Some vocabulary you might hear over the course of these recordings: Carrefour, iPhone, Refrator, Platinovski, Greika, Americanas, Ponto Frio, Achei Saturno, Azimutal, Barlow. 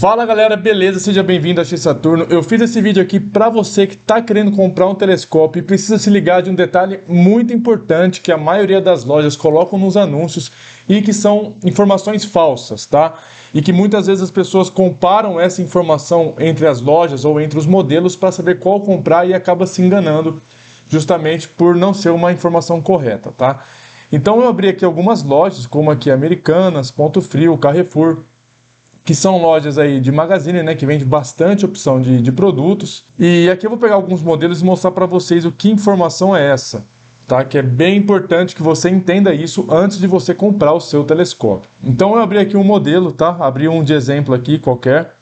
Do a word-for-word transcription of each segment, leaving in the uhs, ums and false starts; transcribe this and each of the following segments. Fala galera, beleza? Seja bem-vindo a Achei Saturno. Eu fiz esse vídeo aqui para você que está querendo comprar um telescópio e precisa se ligar de um detalhe muito importante que a maioria das lojas colocam nos anúncios e que são informações falsas, tá? E que muitas vezes as pessoas comparam essa informação entre as lojas ou entre os modelos para saber qual comprar e acaba se enganando justamente por não ser uma informação correta, tá? Então eu abri aqui algumas lojas, como aqui Americanas, Ponto Frio, Carrefour, que são lojas aí de magazine, né, que vende bastante opção de, de produtos. E aqui eu vou pegar alguns modelos e mostrar para vocês o que informação é essa, tá? Que é bem importante que você entenda isso antes de você comprar o seu telescópio. Então eu abri aqui um modelo, tá? Abri um de exemplo aqui, qualquer.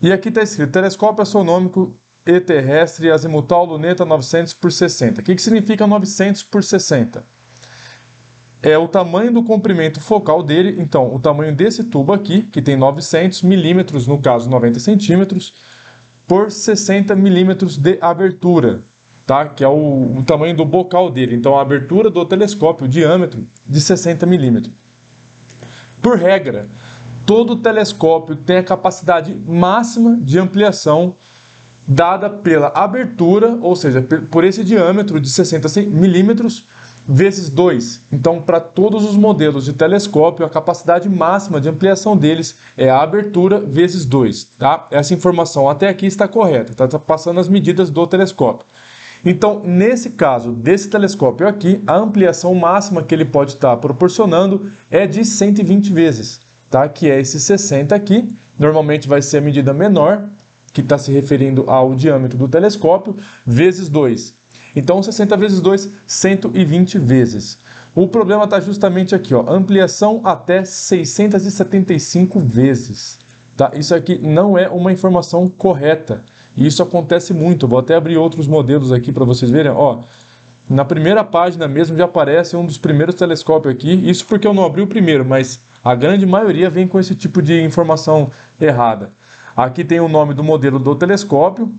E aqui está escrito, telescópio astronômico e terrestre azimutal luneta novecentos por sessenta. O que, que significa novecentos por sessenta? É o tamanho do comprimento focal dele, então o tamanho desse tubo aqui, que tem novecentos milímetros, no caso noventa centímetros, por sessenta milímetros de abertura, tá? Que é o, o tamanho do bocal dele, então a abertura do telescópio, o diâmetro de sessenta milímetros. Por regra, todo telescópio tem a capacidade máxima de ampliação dada pela abertura, ou seja, por esse diâmetro de sessenta milímetros, vezes dois. Então, para todos os modelos de telescópio, a capacidade máxima de ampliação deles é a abertura vezes dois, tá? Essa informação até aqui está correta, tá? Tá passando as medidas do telescópio. Então, nesse caso desse telescópio aqui, a ampliação máxima que ele pode estar proporcionando é de cento e vinte vezes, tá? Que é esse sessenta aqui, normalmente vai ser a medida menor, que está se referindo ao diâmetro do telescópio, vezes dois. Então, sessenta vezes dois, cento e vinte vezes. O problema está justamente aqui, ó, ampliação até seiscentos e setenta e cinco vezes. Tá? Isso aqui não é uma informação correta. E isso acontece muito. Vou até abrir outros modelos aqui para vocês verem. Ó, na primeira página mesmo já aparece um dos primeiros telescópios aqui. Isso porque eu não abri o primeiro, mas a grande maioria vem com esse tipo de informação errada. Aqui tem o nome do modelo do telescópio.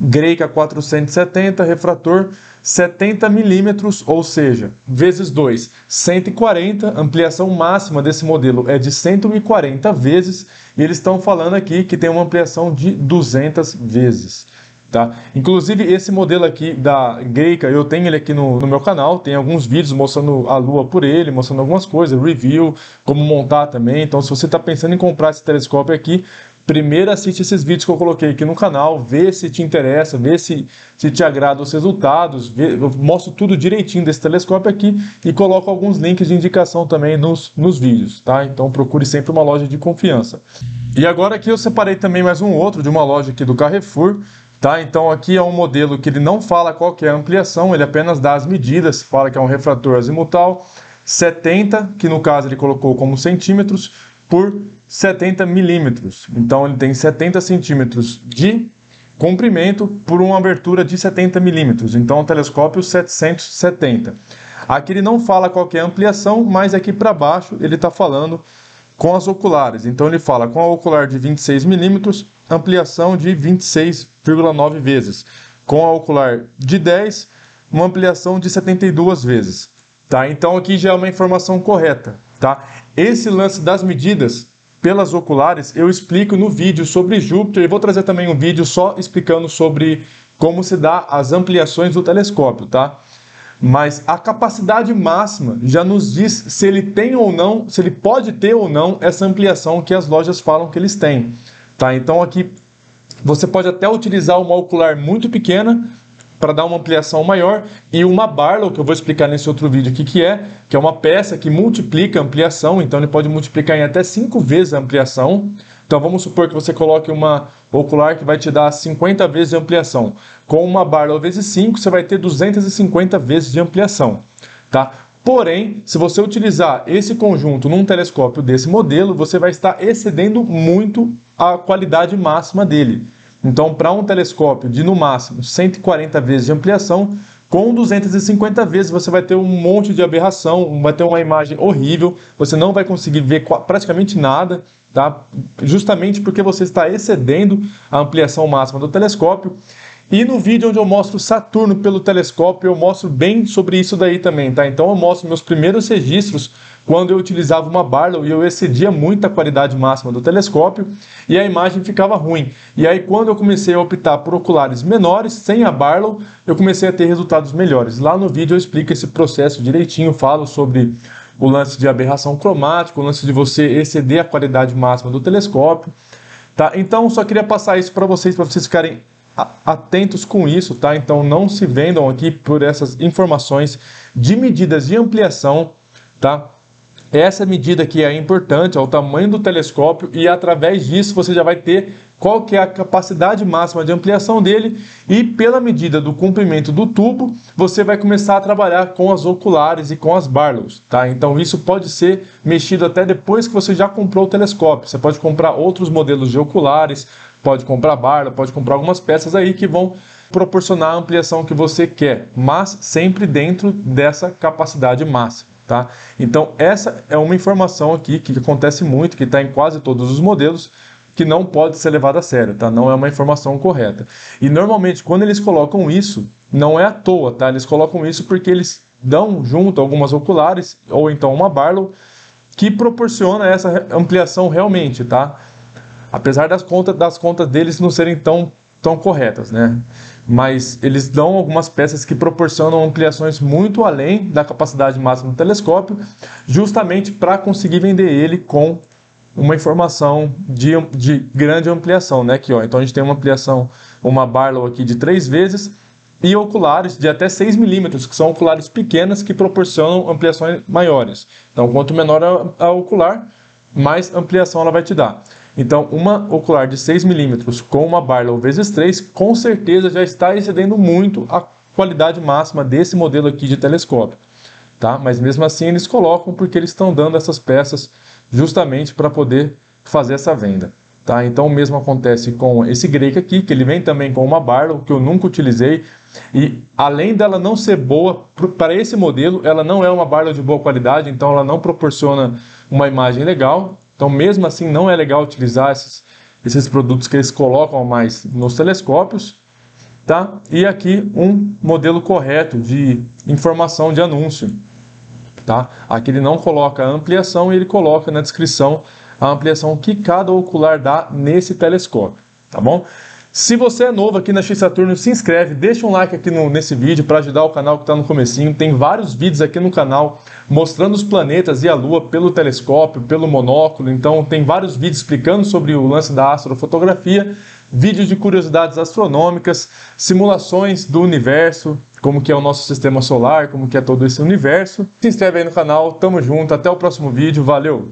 Greika quatrocentos e setenta, refrator setenta milímetros, ou seja, vezes dois, cento e quarenta. Ampliação máxima desse modelo é de cento e quarenta vezes. E eles estão falando aqui que tem uma ampliação de duzentas vezes. Tá? Inclusive, esse modelo aqui da Greika, eu tenho ele aqui no, no meu canal. Tem alguns vídeos mostrando a lua por ele, mostrando algumas coisas, review, como montar também. Então, se você está pensando em comprar esse telescópio aqui, primeiro assiste esses vídeos que eu coloquei aqui no canal, vê se te interessa, vê se, se te agrada os resultados, vê, eu mostro tudo direitinho desse telescópio aqui e coloco alguns links de indicação também nos, nos vídeos, tá? Então procure sempre uma loja de confiança. E agora aqui eu separei também mais um outro de uma loja aqui do Carrefour, tá? Então aqui é um modelo que ele não fala qual que é a ampliação, ele apenas dá as medidas, fala que é um refrator azimutal, setenta, que no caso ele colocou como centímetros, por setenta milímetros. Então ele tem setenta centímetros de comprimento por uma abertura de setenta milímetros. Então o telescópio setecentos e setenta. Aqui ele não fala qual que é a ampliação, mas aqui para baixo ele está falando com as oculares. Então ele fala com a ocular de vinte e seis milímetros, ampliação de vinte e seis vírgula nove vezes. Com a ocular de dez, uma ampliação de setenta e duas vezes. Tá? Então aqui já é uma informação correta. Tá? Esse lance das medidas pelas oculares eu explico no vídeo sobre Júpiter e vou trazer também um vídeo só explicando sobre como se dá as ampliações do telescópio, tá? Mas a capacidade máxima já nos diz se ele tem ou não, se ele pode ter ou não essa ampliação que as lojas falam que eles têm, tá? Então aqui você pode até utilizar uma ocular muito pequena para dar uma ampliação maior, e uma Barlow, que eu vou explicar nesse outro vídeo aqui, que é, que é uma peça que multiplica a ampliação, então ele pode multiplicar em até cinco vezes a ampliação. Então vamos supor que você coloque uma ocular que vai te dar cinquenta vezes de ampliação. Com uma Barlow vezes cinco, você vai ter duzentas e cinquenta vezes de ampliação, tá? Porém, se você utilizar esse conjunto num telescópio desse modelo, você vai estar excedendo muito a qualidade máxima dele. Então, para um telescópio de, no máximo, cento e quarenta vezes de ampliação, com duzentas e cinquenta vezes você vai ter um monte de aberração, vai ter uma imagem horrível, você não vai conseguir ver praticamente nada, tá? Justamente porque você está excedendo a ampliação máxima do telescópio. E no vídeo onde eu mostro Saturno pelo telescópio, eu mostro bem sobre isso daí também, tá? Então eu mostro meus primeiros registros quando eu utilizava uma Barlow e eu excedia muito a qualidade máxima do telescópio e a imagem ficava ruim. E aí quando eu comecei a optar por oculares menores, sem a Barlow, eu comecei a ter resultados melhores. Lá no vídeo eu explico esse processo direitinho, falo sobre o lance de aberração cromática, o lance de você exceder a qualidade máxima do telescópio, tá? Então só queria passar isso para vocês, para vocês ficarem atentos com isso, tá? Então não se vendam aqui por essas informações de medidas de ampliação, tá? Essa medida aqui é importante, é o tamanho do telescópio, e através disso você já vai ter qual que é a capacidade máxima de ampliação dele, e pela medida do comprimento do tubo, você vai começar a trabalhar com as oculares e com as Barlows, tá? Então isso pode ser mexido até depois que você já comprou o telescópio. Você pode comprar outros modelos de oculares, pode comprar Barlow, pode comprar algumas peças aí que vão proporcionar a ampliação que você quer, mas sempre dentro dessa capacidade máxima. Tá? Então essa é uma informação aqui que acontece muito, que está em quase todos os modelos, que não pode ser levada a sério, tá? Não é uma informação correta. E normalmente quando eles colocam isso, não é à toa, tá? Eles colocam isso porque eles dão junto algumas oculares, ou então uma Barlow, que proporciona essa ampliação realmente, tá? Apesar das contas, das contas deles não serem tão tão corretas, né? Mas eles dão algumas peças que proporcionam ampliações muito além da capacidade máxima do telescópio, justamente para conseguir vender ele com uma informação de, de grande ampliação, né? Aqui, ó, então a gente tem uma ampliação, uma Barlow aqui de três vezes e oculares de até seis milímetros, que são oculares pequenas que proporcionam ampliações maiores. Então quanto menor a, a ocular, mais ampliação ela vai te dar. Então, uma ocular de seis milímetros com uma Barlow vezes três, com certeza já está excedendo muito a qualidade máxima desse modelo aqui de telescópio, tá? Mas mesmo assim eles colocam porque eles estão dando essas peças justamente para poder fazer essa venda, tá? Então o mesmo acontece com esse Greika aqui, que ele vem também com uma Barlow, que eu nunca utilizei. E além dela não ser boa, para esse modelo ela não é uma Barlow de boa qualidade, então ela não proporciona uma imagem legal. Então, mesmo assim, não é legal utilizar esses, esses produtos que eles colocam mais nos telescópios, tá? E aqui um modelo correto de informação de anúncio, tá? Aqui ele não coloca a ampliação, ele coloca na descrição a ampliação que cada ocular dá nesse telescópio, tá bom? Se você é novo aqui na Achei Saturno, se inscreve, deixa um like aqui no, nesse vídeo para ajudar o canal que está no comecinho. Tem vários vídeos aqui no canal mostrando os planetas e a Lua pelo telescópio, pelo monóculo. Então tem vários vídeos explicando sobre o lance da astrofotografia, vídeos de curiosidades astronômicas, simulações do universo, como que é o nosso sistema solar, como que é todo esse universo. Se inscreve aí no canal, tamo junto, até o próximo vídeo, valeu!